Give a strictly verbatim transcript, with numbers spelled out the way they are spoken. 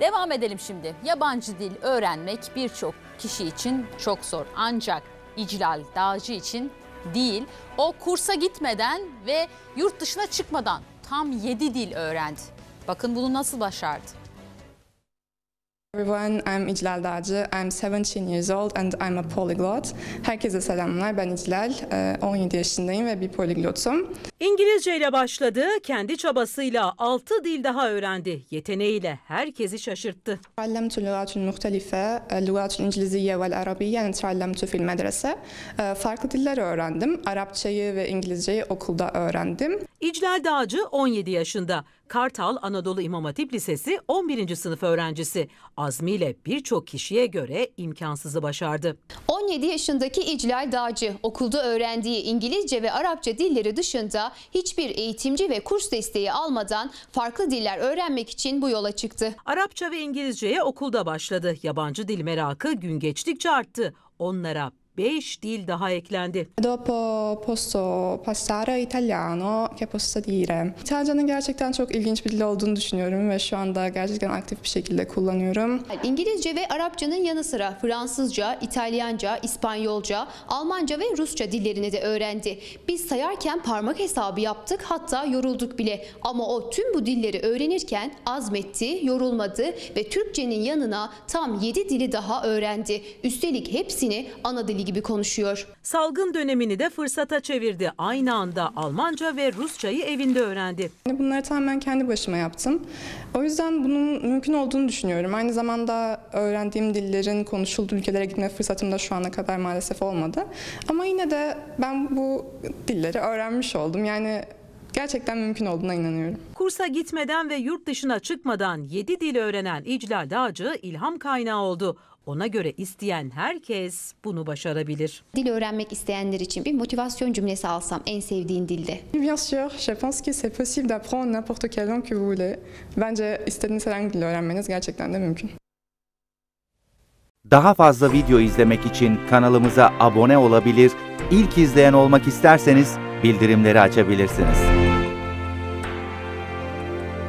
Devam edelim şimdi. Yabancı dil öğrenmek birçok kişi için çok zor. Ancak İclal Dağcı için değil, o kursa gitmeden ve yurt dışına çıkmadan tam yedi dil öğrendi. Bakın bunu nasıl başardı. Everyone, I'm İclal Dağcı. I'm seventeen years old and I'm a polyglot. Herkese selamlar. Ben İclal. on yedi yaşındayım ve bir poliglotum. İngilizce ile başladı, kendi çabasıyla altı dil daha öğrendi. Yeteneğiyle herkesi şaşırttı. تعلمت اللغات المختلفة، اللغات الإنجليزية والعربية. Yani تعلمت في المدرسة. Farklı diller öğrendim. Arapçayı ve İngilizceyi okulda öğrendim. İclal Dağcı on yedi yaşında. Kartal Anadolu İmam Hatip Lisesi on birinci sınıf öğrencisi. Azmiyle birçok kişiye göre imkansızı başardı. on yedi yaşındaki İclal Dağcı okulda öğrendiği İngilizce ve Arapça dilleri dışında hiçbir eğitimci ve kurs desteği almadan farklı diller öğrenmek için bu yola çıktı. Arapça ve İngilizceye okulda başladı. Yabancı dil merakı gün geçtikçe arttı. Onlara beş dil daha eklendi. Dopo posso passare italiano che posso dire. İtalyancanın gerçekten çok ilginç bir dil olduğunu düşünüyorum ve şu anda gerçekten aktif bir şekilde kullanıyorum. İngilizce ve Arapçanın yanı sıra Fransızca, İtalyanca, İspanyolca, Almanca ve Rusça dillerini de öğrendi. Biz sayarken parmak hesabı yaptık, hatta yorulduk bile. Ama o tüm bu dilleri öğrenirken azmetti, yorulmadı ve Türkçenin yanına tam yedi dili daha öğrendi. Üstelik hepsini ana dili gibi konuşuyor. Salgın dönemini de fırsata çevirdi. Aynı anda Almanca ve Rusçayı evinde öğrendi. Bunları tamamen kendi başıma yaptım. O yüzden bunun mümkün olduğunu düşünüyorum. Aynı zamanda öğrendiğim dillerin konuşulduğu ülkelere gitme fırsatım da şu ana kadar maalesef olmadı. Ama yine de ben bu dilleri öğrenmiş oldum. Yani gerçekten mümkün olduğuna inanıyorum. Kursa gitmeden ve yurt dışına çıkmadan yedi dil öğrenen İclal Dağcı ilham kaynağı oldu. Ona göre isteyen herkes bunu başarabilir. Dil öğrenmek isteyenler için bir motivasyon cümlesi alsam en sevdiğin dilde. Bien sûr, je pense que c'est possible d'apprendre n'importe quelle langue que vous voulez. Bence istediğiniz herhangi dil öğrenmeniz gerçekten de mümkün. Daha fazla video izlemek için kanalımıza abone olabilir, ilk izleyen olmak isterseniz bildirimleri açabilirsiniz.